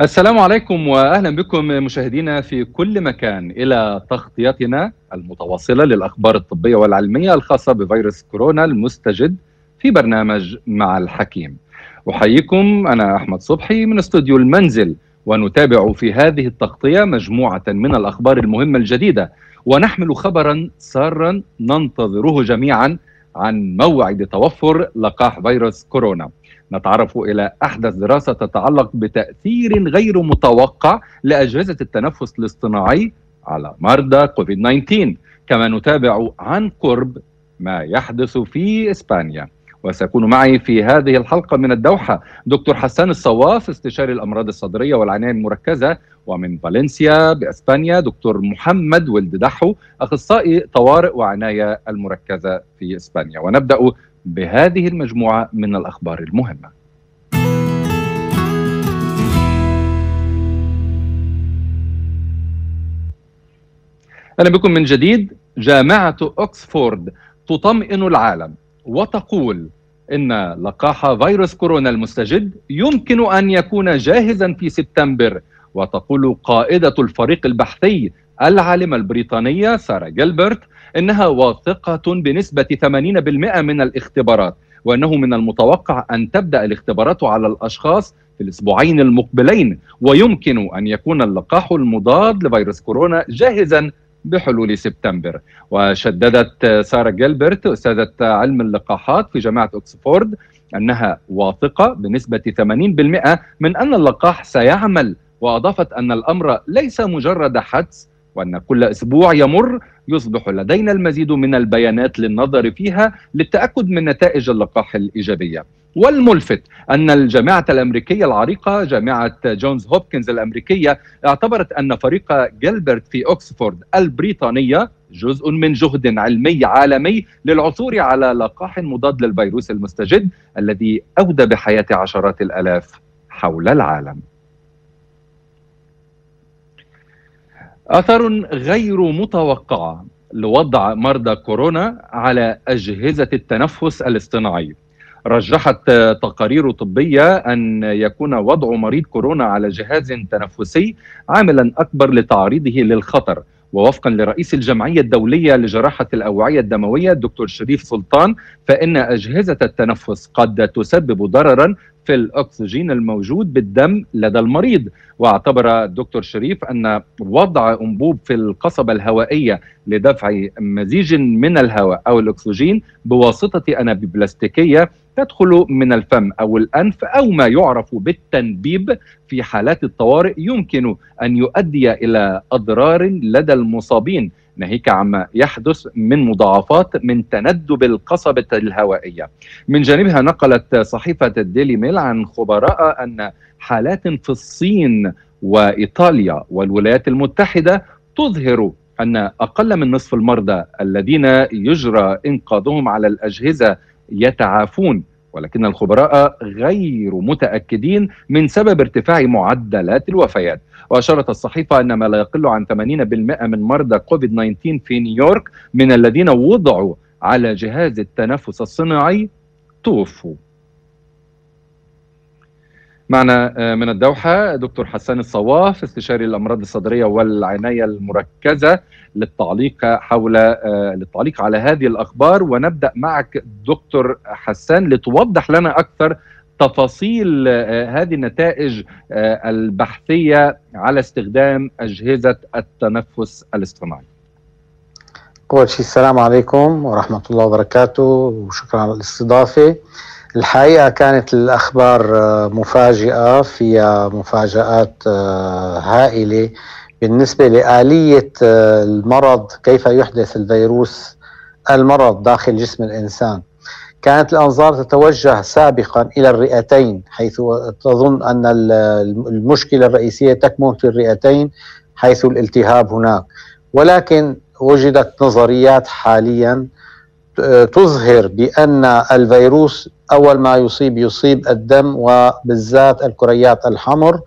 السلام عليكم وأهلا بكم مشاهدينا في كل مكان إلى تغطيتنا المتواصلة للأخبار الطبية والعلمية الخاصة بفيروس كورونا المستجد في برنامج مع الحكيم. أحييكم أنا أحمد صبحي من استوديو المنزل، ونتابع في هذه التغطية مجموعة من الأخبار المهمة الجديدة، ونحمل خبرا سارا ننتظره جميعا عن موعد توفر لقاح فيروس كورونا. نتعرف إلى أحدث دراسة تتعلق بتأثير غير متوقع لأجهزة التنفس الاصطناعي على مرضى كوفيد-19، كما نتابع عن قرب ما يحدث في إسبانيا. وسيكون معي في هذه الحلقة من الدوحة دكتور حسان الصواف استشاري الأمراض الصدرية والعناية المركزة، ومن فالنسيا بإسبانيا دكتور محمد ولد دحو أخصائي طوارئ وعناية المركزة في إسبانيا. ونبدأ بهذه المجموعة من الأخبار المهمة. أهلا بكم من جديد. جامعة أكسفورد تطمئن العالم وتقول إن لقاح فيروس كورونا المستجد يمكن أن يكون جاهزا في سبتمبر. وتقول قائدة الفريق البحثي العالمة البريطانية سارة جيلبرت إنها واثقة بنسبة 80% من الاختبارات، وأنه من المتوقع أن تبدأ الاختبارات على الأشخاص في الأسبوعين المقبلين، ويمكن أن يكون اللقاح المضاد لفيروس كورونا جاهزا بحلول سبتمبر. وشددت سارة جيلبرت أستاذة علم اللقاحات في جامعة أكسفورد أنها واثقة بنسبة 80% من أن اللقاح سيعمل، وأضافت أن الأمر ليس مجرد حدس، وأن كل أسبوع يمر يصبح لدينا المزيد من البيانات للنظر فيها للتأكد من نتائج اللقاح الإيجابية. والملفت أن الجامعة الأمريكية العريقة جامعة جونز هوبكنز الأمريكية اعتبرت أن فريق جيلبرت في أكسفورد البريطانية جزء من جهد علمي عالمي للعثور على لقاح مضاد للفيروس المستجد الذي أودى بحياة عشرات الآلاف حول العالم. أثر غير متوقع لوضع مرضى كورونا على أجهزة التنفس الاصطناعي. رجحت تقارير طبية أن يكون وضع مريض كورونا على جهاز تنفسي عاملا أكبر لتعريضه للخطر. ووفقا لرئيس الجمعية الدولية لجراحة الأوعية الدموية الدكتور شريف سلطان، فإن أجهزة التنفس قد تسبب ضررا في الأكسجين الموجود بالدم لدى المريض. واعتبر الدكتور شريف أن وضع أنبوب في القصبة الهوائية لدفع مزيج من الهواء أو الأكسجين بواسطة أنابيب بلاستيكية تدخل من الفم أو الأنف أو ما يعرف بالتنبيب في حالات الطوارئ يمكن أن يؤدي إلى أضرار لدى المصابين، ناهيك عما يحدث من مضاعفات من تندب القصبة الهوائية. من جانبها نقلت صحيفة الديلي ميل عن خبراء أن حالات في الصين وإيطاليا والولايات المتحدة تظهر أن أقل من نصف المرضى الذين يجرى إنقاذهم على الأجهزة يتعافون، ولكن الخبراء غير متأكدين من سبب ارتفاع معدلات الوفيات. وأشارت الصحيفة أن ما لا يقل عن 80% من مرضى كوفيد-19 في نيويورك من الذين وضعوا على جهاز التنفس الصناعي توفوا. معنا من الدوحة دكتور حسان الصواف استشاري الأمراض الصدرية والعناية المركزة للتعليق على هذه الأخبار. ونبدأ معك دكتور حسان لتوضح لنا أكثر تفاصيل هذه النتائج البحثية على استخدام أجهزة التنفس الاصطناعي. أول شيء السلام عليكم ورحمة الله وبركاته، وشكرا على الاستضافة. الحقيقة كانت الأخبار مفاجئة، فيها مفاجآت هائلة بالنسبة لآلية المرض، كيف يحدث الفيروس المرض داخل جسم الإنسان. كانت الأنظار تتوجه سابقا إلى الرئتين، حيث تظن أن المشكلة الرئيسية تكمن في الرئتين حيث الالتهاب هناك، ولكن وجدت نظريات حاليا تظهر بأن الفيروس أول ما يصيب الدم وبالذات الكريات الحمر،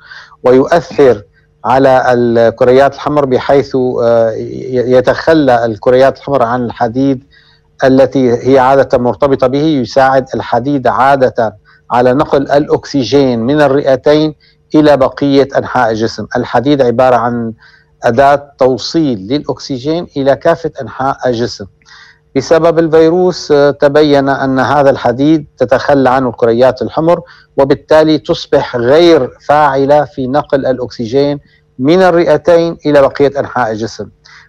ويؤثر على الكريات الحمر بحيث يتخلى الكريات الحمر عن الحديد التي هي عادة مرتبطة به. يساعد الحديد عادة على نقل الأكسجين من الرئتين إلى بقية أنحاء الجسم. الحديد عبارة عن أداة توصيل للأكسجين إلى كافة أنحاء الجسم. بسبب الفيروس تبين أن هذا الحديد تتخلى عنه الكريات الحمر، وبالتالي تصبح غير فاعلة في نقل الأكسجين من الرئتين إلى بقية أنحاء الجسم.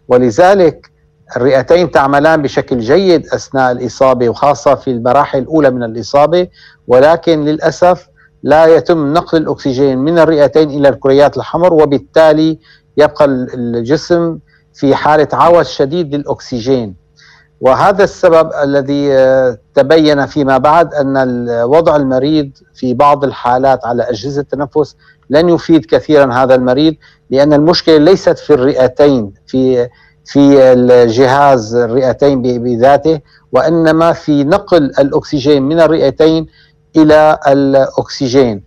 ولذلك الرئتين تعملان بشكل جيد أثناء الإصابة وخاصة في المراحل الأولى من الإصابة، ولكن للأسف لا يتم نقل الأكسجين من الرئتين إلى الكريات الحمر، وبالتالي يبقى الجسم في حالة عوز شديد للأكسجين. وهذا السبب الذي تبين فيما بعد أن الوضع المريض في بعض الحالات على أجهزة التنفس لن يفيد كثيرا هذا المريض، لأن المشكلة ليست في الرئتين في الجهاز الرئتين بذاته، وإنما في نقل الأكسجين من الرئتين إلى الأكسجين.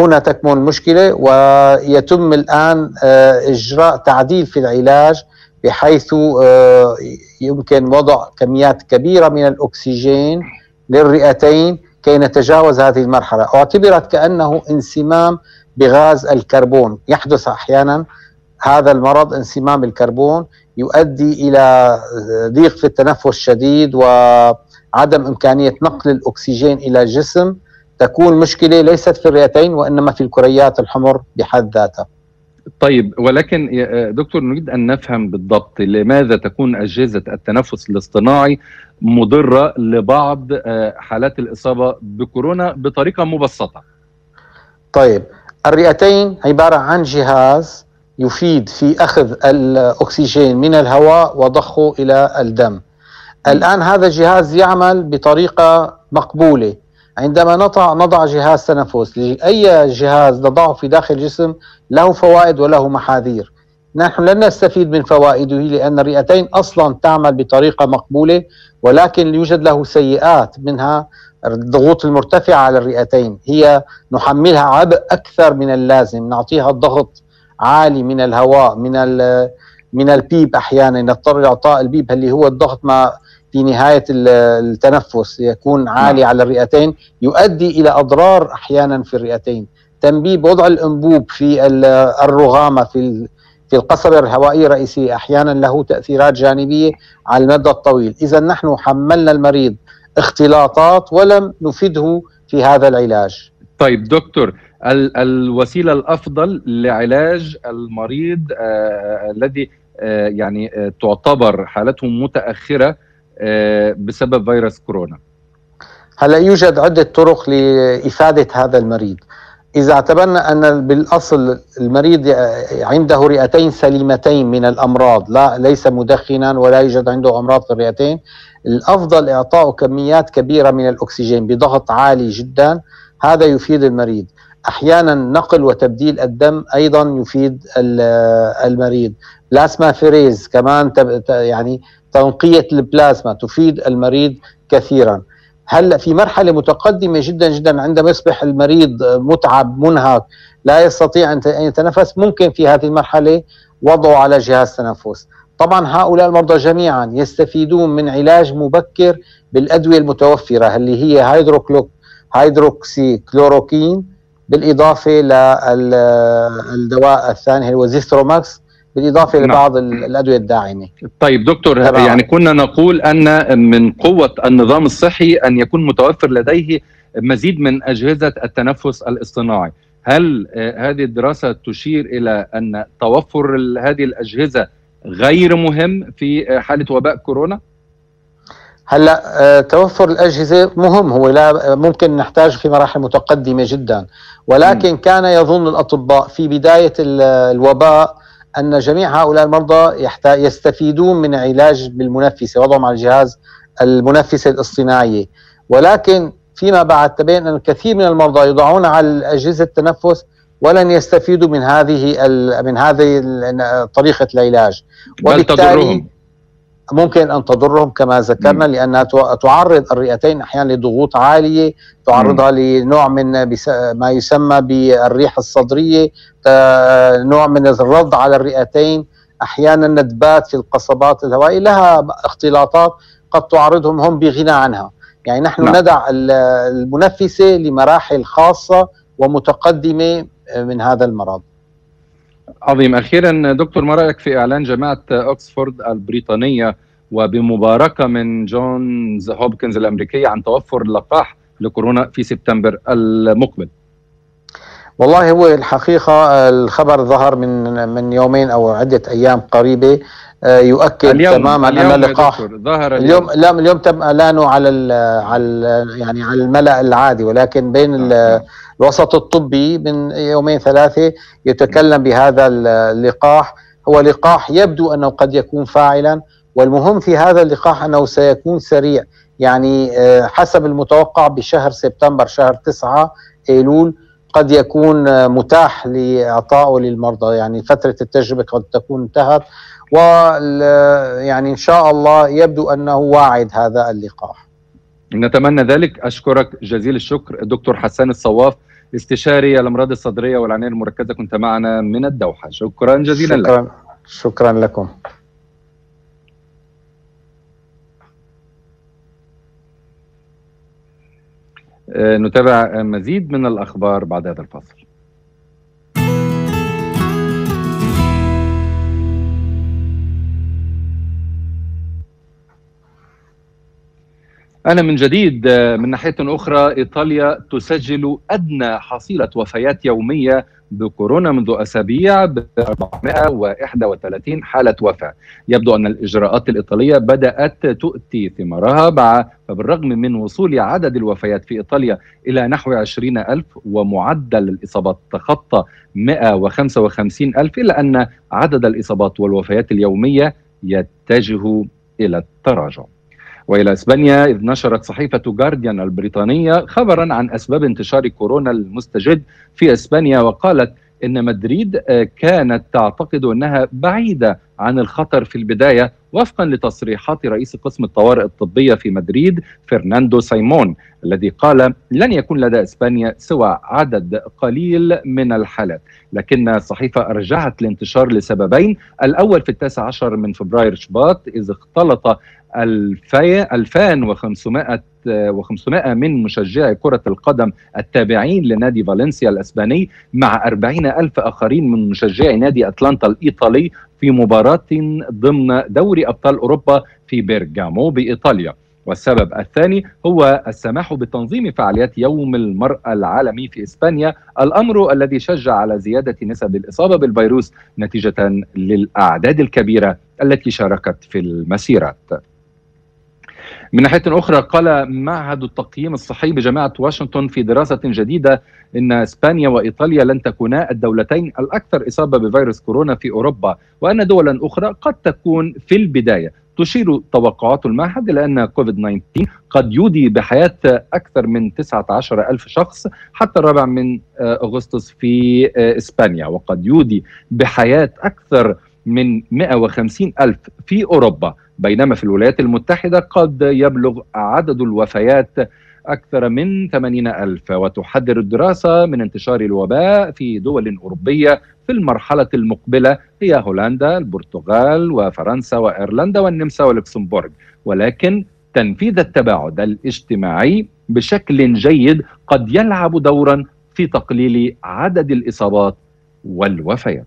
هنا تكمن المشكلة، ويتم الآن إجراء تعديل في العلاج بحيث يمكن وضع كميات كبيرة من الأكسجين للرئتين كي نتجاوز هذه المرحلة. اعتبرت كأنه انسمام بغاز الكربون، يحدث أحيانا هذا المرض انسمام الكربون، يؤدي إلى ضيق في التنفس شديد وعدم إمكانية نقل الأكسجين إلى الجسم. تكون مشكلة ليست في الرئتين وإنما في الكريات الحمر بحد ذاتها. طيب، ولكن يا دكتور نريد أن نفهم بالضبط لماذا تكون أجهزة التنفس الاصطناعي مضرة لبعض حالات الإصابة بكورونا بطريقة مبسطة؟ طيب، الرئتين عبارة عن جهاز يفيد في أخذ الأكسجين من الهواء وضخه إلى الدم. الآن هذا الجهاز يعمل بطريقة مقبولة. عندما نضع جهاز تنفس، أي جهاز نضعه في داخل الجسم له فوائد وله محاذير. نحن لن نستفيد من فوائده لأن الرئتين أصلا تعمل بطريقة مقبولة، ولكن يوجد له سيئات، منها الضغوط المرتفعة على الرئتين، هي نحملها عبء أكثر من اللازم، نعطيها الضغط عالي من الهواء، من البيب. أحيانا نضطر لإعطاء البيب اللي هو الضغط ما في نهاية التنفس يكون عالي على الرئتين، يؤدي إلى أضرار أحيانا في الرئتين. تنبيب، وضع الأنبوب في الرغامة في القصبة الهوائية الرئيسية أحيانا له تأثيرات جانبية على المدى الطويل. إذا نحن حملنا المريض اختلاطات ولم نفيده في هذا العلاج. طيب دكتور، الوسيلة الأفضل لعلاج المريض الذي يعني تعتبر حالته متأخرة بسبب فيروس كورونا؟ هلا يوجد عدة طرق لإفادة هذا المريض. إذا اعتبرنا أن بالأصل المريض عنده رئتين سليمتين من الأمراض، ليس مدخنا ولا يوجد عنده أمراض في الرئتين، الأفضل إعطاءه كميات كبيرة من الأكسجين بضغط عالي جدا، هذا يفيد المريض. أحيانا نقل وتبديل الدم أيضا يفيد المريض. بلازما فيريز كمان، يعني تنقية البلازما تفيد المريض كثيرا. هلا في مرحلة متقدمة جدا جدا عندما يصبح المريض متعب منهك لا يستطيع أن يتنفس، ممكن في هذه المرحلة وضعه على جهاز تنفس. طبعا هؤلاء المرضى جميعا يستفيدون من علاج مبكر بالأدوية المتوفرة اللي هي هيدروكسي كلوروكين، بالإضافة للدواء الثاني هو زيستروماكس، بالإضافة لبعض الأدوية الداعمة. طيب دكتور، يعني كنا نقول أن من قوة النظام الصحي أن يكون متوفر لديه مزيد من أجهزة التنفس الاصطناعي. هل هذه الدراسة تشير إلى أن توفر هذه الأجهزة غير مهم في حالة وباء كورونا؟ هلا توفر الأجهزة مهم، هو لا ممكن نحتاج في مراحل متقدمة جدا، ولكن كان يظن الأطباء في بداية الوباء أن جميع هؤلاء المرضى يستفيدون من علاج بالمنفسة، وضعهم على الجهاز المنفسة الاصطناعية. ولكن فيما بعد تبين أن الكثير من المرضى يضعون على أجهزة التنفس ولن يستفيدوا من هذه طريقة العلاج، وبالتالي ممكن أن تضرهم كما ذكرنا، لأنها تعرض الرئتين أحيانا لضغوط عالية، تعرضها لنوع من ما يسمى بالريح الصدرية، نوع من الرض على الرئتين، أحيانا ندبات في القصبات الهوائية، لها اختلاطات قد تعرضهم هم بغنى عنها. يعني نحن ندع المنفسة لمراحل خاصة ومتقدمة من هذا المرض. عظيم. أخيرا دكتور، ما رأيك في إعلان جامعة أكسفورد البريطانية وبمباركة من جونز هوبكنز الأمريكية عن توفر اللقاح لكورونا في سبتمبر المقبل؟ والله هو الحقيقة الخبر ظهر من يومين أو عدة أيام قريبة، يؤكد تماما أن اللقاح اليوم تم إعلانه على الملأ العادي، ولكن بين الوسط الطبي من يومين ثلاثة يتكلم بهذا اللقاح. هو لقاح يبدو أنه قد يكون فاعلا، والمهم في هذا اللقاح أنه سيكون سريع، يعني حسب المتوقع بشهر سبتمبر، شهر 9 أيلول قد يكون متاح لإعطائه للمرضى، يعني فترة التجربة قد تكون انتهت، ويعني إن شاء الله يبدو أنه واعد هذا اللقاح. نتمنى ذلك. أشكرك جزيل الشكر دكتور حسان الصواف، استشاري الأمراض الصدرية والعناية المركزة، كنت معنا من الدوحة. شكرا جزيلا لك. شكرا لكم. نتابع مزيد من الأخبار بعد هذا الفاصل. أنا من جديد. من ناحية أخرى، إيطاليا تسجل أدنى حصيلة وفيات يومية بكورونا منذ أسابيع ب 431 حالة وفاة. يبدو أن الإجراءات الإيطالية بدأت تؤتي ثمارها، فبالرغم من وصول عدد الوفيات في إيطاليا إلى نحو 20,000 ومعدل الإصابات تخطى 155,000، إلا أن عدد الإصابات والوفيات اليومية يتجه إلى التراجع. وإلى إسبانيا، إذ نشرت صحيفة جارديان البريطانية خبرا عن أسباب انتشار كورونا المستجد في إسبانيا، وقالت إن مدريد كانت تعتقد أنها بعيدة عن الخطر في البداية، وفقا لتصريحات رئيس قسم الطوارئ الطبية في مدريد فرناندو سيمون، الذي قال لن يكون لدى إسبانيا سوى عدد قليل من الحالات. لكن الصحيفة أرجعت الانتشار لسببين: الأول في 19 من فبراير شباط، إذ اختلط 2500 من مشجعي كرة القدم التابعين لنادي فالنسيا الأسباني مع 40,000 آخرين من مشجعي نادي أتلانتا الإيطالي في مباراة ضمن دوري أبطال أوروبا في بيرجامو بإيطاليا. والسبب الثاني هو السماح بتنظيم فعاليات يوم المرأة العالمي في إسبانيا، الأمر الذي شجع على زيادة نسب الإصابة بالفيروس نتيجة للأعداد الكبيرة التي شاركت في المسيرات. من ناحية أخرى، قال معهد التقييم الصحي بجامعة واشنطن في دراسة جديدة إن إسبانيا وإيطاليا لن تكونا الدولتين الأكثر إصابة بفيروس كورونا في أوروبا، وأن دولا أخرى قد تكون في البداية. تشير توقعات المعهد إلى أن كوفيد-19 قد يودي بحياة أكثر من 19,000 شخص حتى الرابع من أغسطس في إسبانيا، وقد يودي بحياة أكثر من 150,000 في أوروبا، بينما في الولايات المتحدة قد يبلغ عدد الوفيات أكثر من 80,000. وتحذر الدراسة من انتشار الوباء في دول أوروبية في المرحلة المقبلة هي هولندا، البرتغال، وفرنسا، وإيرلندا، والنمسا، ولوكسمبورغ. ولكن تنفيذ التباعد الاجتماعي بشكل جيد قد يلعب دورا في تقليل عدد الإصابات والوفيات.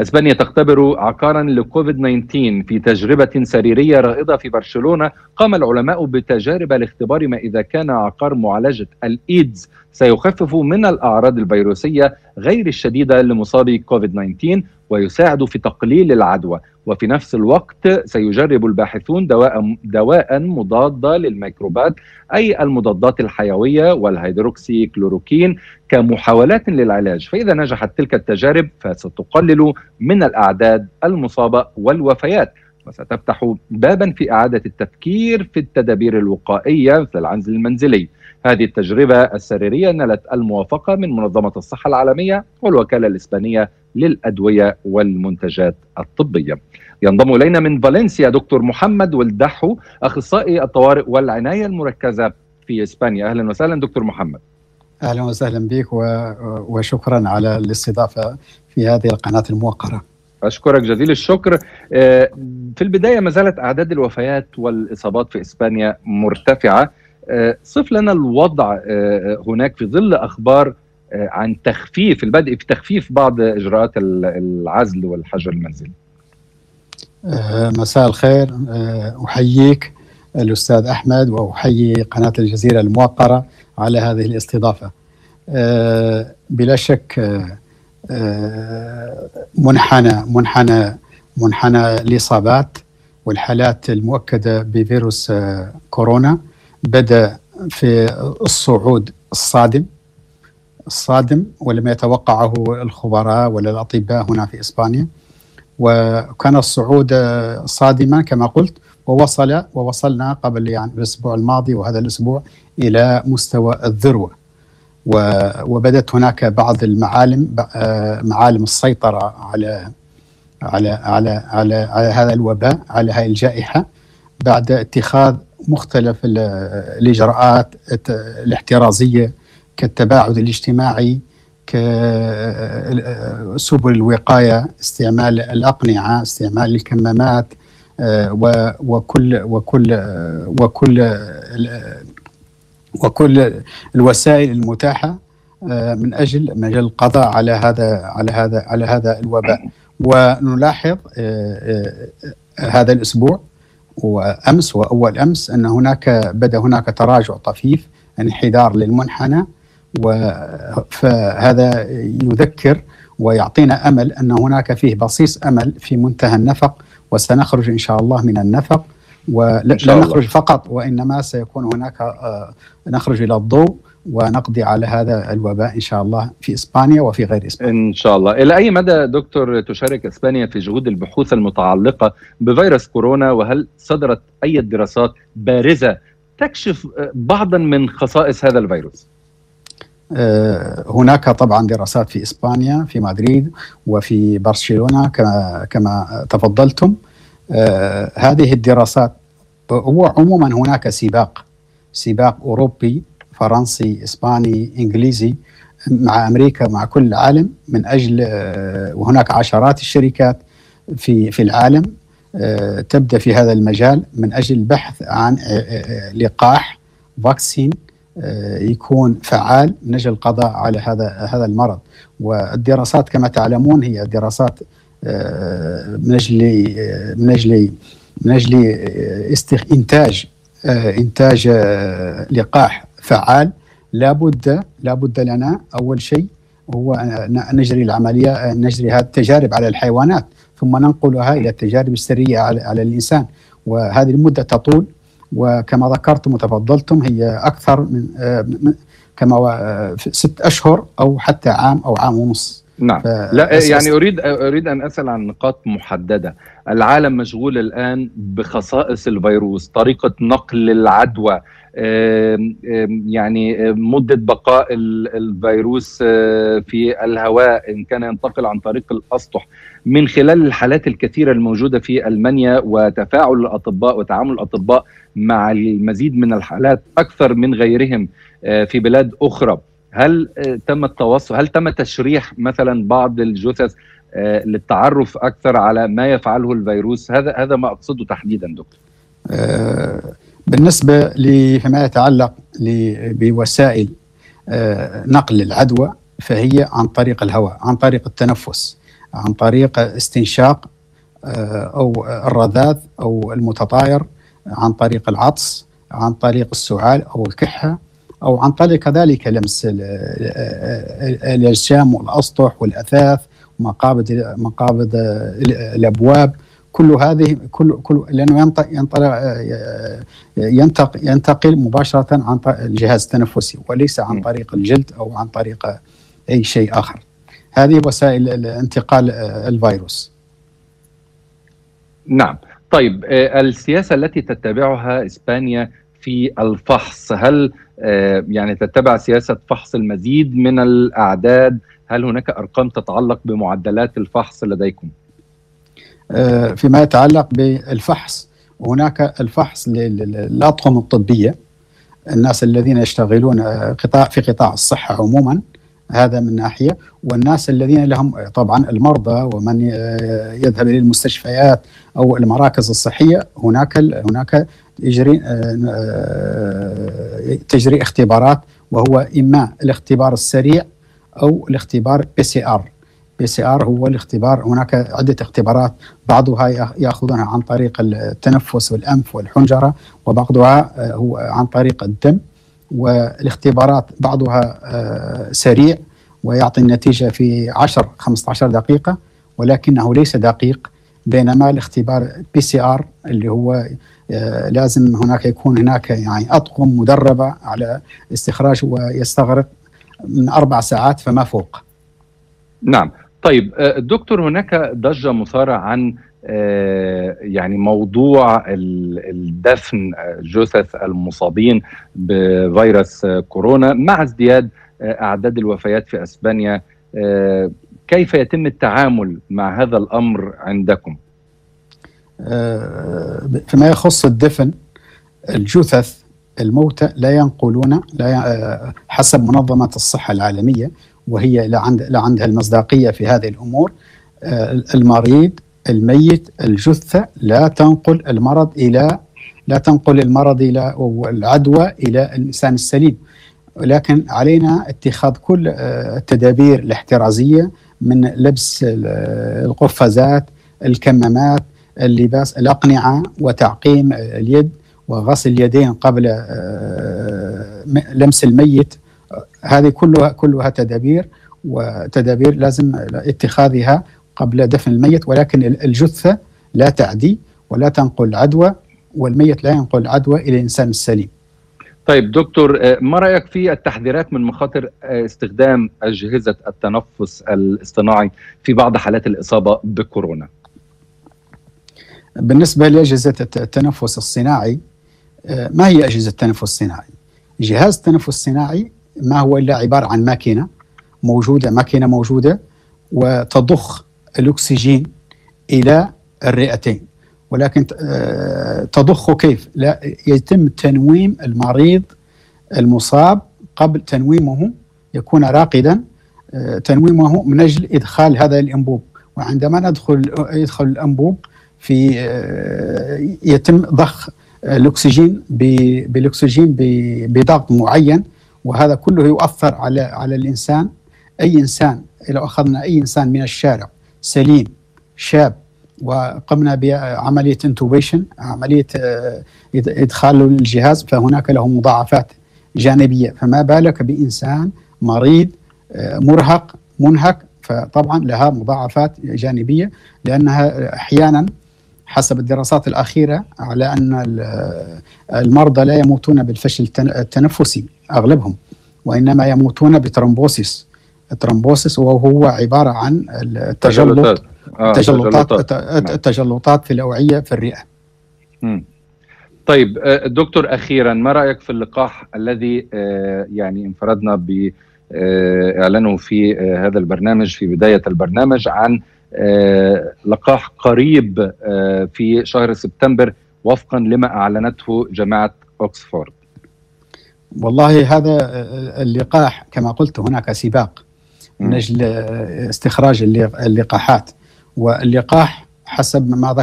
إسبانيا تختبر عقاراً لكوفيد-19 في تجربة سريرية رائدة في برشلونة. قام العلماء بتجارب لاختبار ما إذا كان عقار معالجة الإيدز سيخفف من الأعراض الفيروسية غير الشديدة لمصابي كوفيد-19 ويساعد في تقليل العدوى، وفي نفس الوقت سيجرب الباحثون دواء مضادة للميكروبات، أي المضادات الحيوية والهيدروكسي كلوروكين، كمحاولات للعلاج. فإذا نجحت تلك التجارب فستقلل من الأعداد المصابة والوفيات، وستفتح بابا في إعادة التفكير في التدابير الوقائية مثل العنزل المنزلي. هذه التجربة السريرية نالت الموافقة من منظمة الصحة العالمية والوكالة الإسبانية للأدوية والمنتجات الطبية. ينضم إلينا من فالنسيا دكتور محمد ولد دحو، أخصائي الطوارئ والعناية المركزة في إسبانيا. أهلا وسهلا دكتور محمد. أهلا وسهلا بك وشكرا على الاستضافة في هذه القناة الموقرة. أشكرك جزيل الشكر. في البداية، ما زالت أعداد الوفيات والإصابات في إسبانيا مرتفعة. صف لنا الوضع هناك في ظل أخبار عن تخفيف البدء في تخفيف بعض إجراءات العزل والحجر المنزلي. مساء الخير، أحييك الأستاذ أحمد وأحيي قناة الجزيرة الموقرة على هذه الاستضافة. بلا شك منحنى الإصابات والحالات المؤكدة بفيروس كورونا بدأ في الصعود الصادم ولما يتوقعه الخبراء ولا الأطباء هنا في إسبانيا، وكان الصعود صادما كما قلت، ووصلنا قبل يعني الأسبوع الماضي وهذا الأسبوع إلى مستوى الذروة، وبدت هناك بعض المعالم السيطرة على هذا الوباء، على هذه الجائحة، بعد اتخاذ مختلف الإجراءات الاحترازية كالتباعد الاجتماعي، كسبل الوقاية، استعمال الأقنعة، استعمال الكمامات، وكل الوسائل المتاحة من أجل القضاء على هذا الوباء. ونلاحظ هذا الأسبوع وأمس وأول أمس أن بدأ هناك تراجع طفيف، انحدار للمنحنى، فهذا يذكر ويعطينا أمل أن هناك فيه بصيص أمل في منتهى النفق، وسنخرج إن شاء الله من النفق، ولا نخرج فقط وإنما سيكون هناك نخرج إلى الضوء ونقضي على هذا الوباء إن شاء الله في إسبانيا وفي غير إسبانيا إن شاء الله. إلى أي مدى دكتور تشارك إسبانيا في جهود البحوث المتعلقة بفيروس كورونا، وهل صدرت أي دراسات بارزة تكشف بعضا من خصائص هذا الفيروس؟ هناك طبعا دراسات في إسبانيا، في مدريد وفي برشلونة كما تفضلتم. هذه الدراسات عموما هناك سباق أوروبي، فرنسي، إسباني، إنجليزي، مع أمريكا، مع كل العالم، من أجل وهناك عشرات الشركات في العالم تبدأ في هذا المجال من أجل البحث عن لقاح، فاكسين يكون فعال من أجل القضاء على هذا المرض. والدراسات كما تعلمون هي دراسات من أجل إنتاج لقاح فعال. لابد لنا أول شيء هو نجري هذه التجارب على الحيوانات، ثم ننقلها إلى التجارب السرية على الإنسان، وهذه المدة تطول، وكما ذكرتم وتفضلتم هي أكثر من كما 6 أشهر أو حتى عام أو عام ونص. نعم. لا يعني أريد أن أسأل عن نقاط محددة. العالم مشغول الآن بخصائص الفيروس، طريقة نقل العدوى، يعني مدة بقاء الفيروس في الهواء إن كان ينتقل عن طريق الأسطح، من خلال الحالات الكثيرة الموجودة في ألمانيا وتفاعل الأطباء وتعامل الأطباء مع المزيد من الحالات أكثر من غيرهم في بلاد أخرى. هل تم تشريح مثلا بعض الجثث للتعرف أكثر على ما يفعله الفيروس؟ هذا ما أقصده تحديدا دكتور. بالنسبة فيما يتعلق بوسائل نقل العدوى، فهي عن طريق الهواء، عن طريق التنفس، عن طريق استنشاق أو الرذاذ أو المتطاير، عن طريق العطس، عن طريق السعال أو الكحة، أو عن طريق كذلك لمس الأجسام والأسطح والأثاث ومقابض الأبواب. كل هذه لأنه ينتقل مباشرة عن الجهاز التنفسي وليس عن طريق الجلد أو عن طريق أي شيء آخر. هذه وسائل انتقال الفيروس. نعم. طيب، السياسة التي تتبعها إسبانيا في الفحص، هل يعني تتبع سياسة فحص المزيد من الأعداد؟ هل هناك أرقام تتعلق بمعدلات الفحص لديكم؟ فيما يتعلق بالفحص، هناك الفحص للأطقم الطبية، الناس الذين يشتغلون في قطاع الصحة عموما، هذا من ناحية، والناس الذين لهم طبعا المرضى ومن يذهب إلى المستشفيات أو المراكز الصحية، هناك تجري اختبارات، وهو إما الاختبار السريع أو الاختبار PCR هو الاختبار. هناك عدة اختبارات، بعضها يأخذونها عن طريق التنفس والأنف والحنجرة، وبعضها هو عن طريق الدم. والاختبارات بعضها سريع ويعطي النتيجة في 10-15 دقيقة، ولكنه ليس دقيق. بينما الاختبار PCR اللي هو لازم يكون هناك يعني أطقم مدربة على استخراج، ويستغرق من 4 ساعات فما فوق. نعم. طيب دكتور، هناك ضجة مثارة عن يعني موضوع الدفن جثث المصابين بفيروس كورونا مع ازدياد أعداد الوفيات في أسبانيا، كيف يتم التعامل مع هذا الأمر عندكم؟ فيما يخص الدفن، الجثث الموتى لا ينقلون حسب منظمة الصحة العالمية، وهي لا عندها المصداقية في هذه الأمور. المريض الميت الجثة لا تنقل المرض إلى والعدوى إلى الإنسان السليم. ولكن علينا اتخاذ كل التدابير الاحترازية، من لبس القفازات، الكمامات، اللباس، الأقنعة، وتعقيم اليد، وغسل اليدين قبل لمس الميت. هذه كلها تدابير، وتدابير لازم اتخاذها قبل دفن الميت. ولكن الجثة لا تعدي ولا تنقل عدوى، والميت لا ينقل عدوى إلى الإنسان السليم. طيب دكتور، ما رأيك في التحذيرات من مخاطر استخدام أجهزة التنفس الاصطناعي في بعض حالات الإصابة بكورونا؟ بالنسبة لأجهزة التنفس الصناعي، ما هي أجهزة التنفس الصناعي؟ جهاز التنفس الصناعي ما هو إلا عبارة عن ماكينة موجودة وتضخ الأكسجين إلى الرئتين. ولكن تضخه كيف؟ لا، يتم تنويم المريض المصاب قبل تنويمه، يكون راقدا تنويمه من أجل إدخال هذا الأنبوب. وعندما يدخل الأنبوب يتم ضخ الأكسجين بضغط معين، وهذا كله يؤثر على الإنسان. أي إنسان، لو أخذنا أي إنسان من الشارع سليم شاب وقمنا بعملية انتوبيشن، عملية إدخاله للجهاز، فهناك له مضاعفات جانبية. فما بالك بإنسان مريض مرهق منهك، فطبعا لها مضاعفات جانبية، لأنها أحيانا حسب الدراسات الأخيرة على أن المرضى لا يموتون بالفشل التنفسي أغلبهم، وإنما يموتون بترومبوسيس. الترومبوسيس وهو عبارة عن التجلطات في الأوعية في الرئة. طيب دكتور، أخيرا ما رأيك في اللقاح الذي يعني انفردنا بإعلانه في هذا البرنامج في بداية البرنامج عن لقاح قريب في شهر سبتمبر وفقا لما أعلنته جامعة أكسفورد؟ والله هذا اللقاح كما قلت هناك سباق من أجل استخراج اللقاحات. واللقاح حسب ما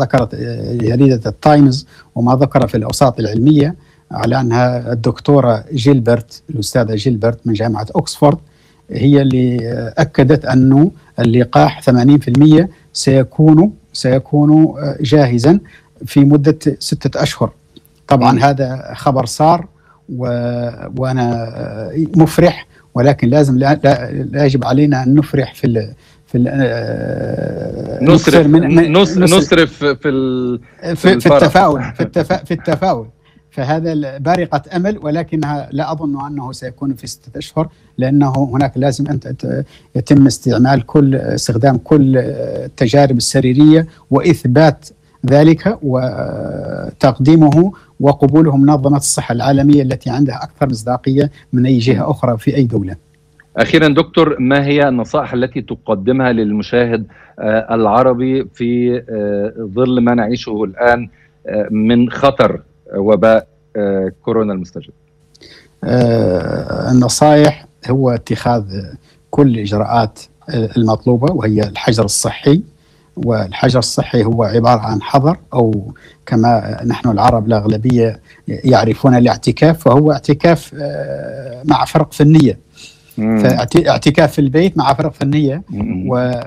ذكرت جريدة التايمز وما ذكر في الأوساط العلمية، على أنها الدكتورة جيلبرت، الأستاذة جيلبرت من جامعة أكسفورد، هي اللي أكدت أنه اللقاح 80% سيكون جاهزا في مدة 6 أشهر. طبعا هذا خبر صار وأنا مفرح، ولكن لازم لا يجب علينا أن نفرح نسرف في التفاؤل. فهذا بارقة أمل، ولكنها لا أظن أنه سيكون في 6 أشهر، لأنه هناك لازم أن يتم استخدام كل التجارب السريرية وإثبات ذلك وتقديمه وقبوله منظمة الصحة العالمية التي عندها أكثر مصداقية من أي جهة أخرى في أي دولة. أخيرا دكتور، ما هي النصائح التي تقدمها للمشاهد العربي في ظل ما نعيشه الآن من خطر وباء كورونا المستجد؟ النصائح هو اتخاذ كل الإجراءات المطلوبة، وهي الحجر الصحي. والحجر الصحي هو عبارة عن حظر، أو كما نحن العرب الأغلبية يعرفون الاعتكاف، فهو اعتكاف مع فرق في النية. فاعتكاف في البيت مع فرق فنية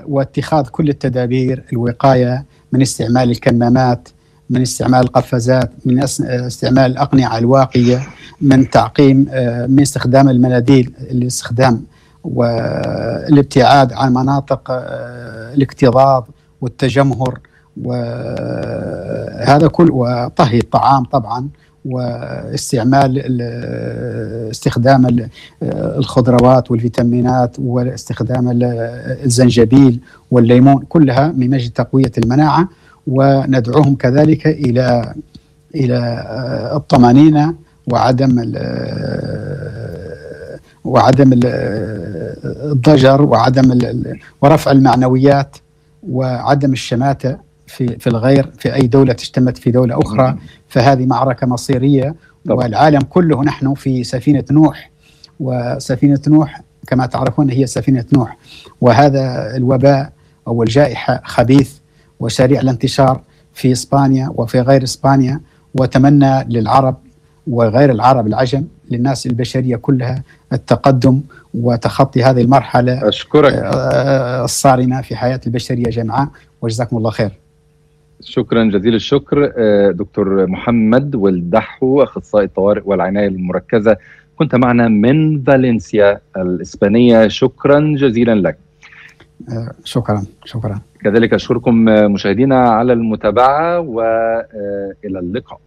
واتخاذ كل التدابير الوقاية من استعمال الكمامات، من استعمال القفازات، من استعمال الأقنعة الواقية، من تعقيم، من استخدام المناديل، الاستخدام والابتعاد عن مناطق الاكتظاظ والتجمهر، وهذا كل، وطهي الطعام طبعا، واستعمال استخدام الخضروات والفيتامينات واستخدام الزنجبيل والليمون، كلها من أجل تقوية المناعة. وندعوهم كذلك الى الطمأنينة وعدم الضجر وعدم ورفع المعنويات وعدم الشماتة في الغير، في أي دولة اجتمت في دولة أخرى، فهذه معركة مصيرية. والعالم كله نحن في سفينة نوح، وسفينة نوح كما تعرفون هي سفينة نوح، وهذا الوباء أو الجائحة خبيث وسريع الانتشار في إسبانيا وفي غير إسبانيا. وتمنى للعرب وغير العرب العجم، للناس البشرية كلها، التقدم وتخطي هذه المرحلة. أشكرك. الصارمة في حياة البشرية جمعاء، وجزاكم الله خير. شكرا جزيل الشكر دكتور محمد ولد دحو، أخصائي الطوارئ والعناية المركزة، كنت معنا من فالنسيا الإسبانية، شكرا جزيلا لك. شكرا شكرا. كذلك أشكركم مشاهدينا على المتابعة، وإلى اللقاء.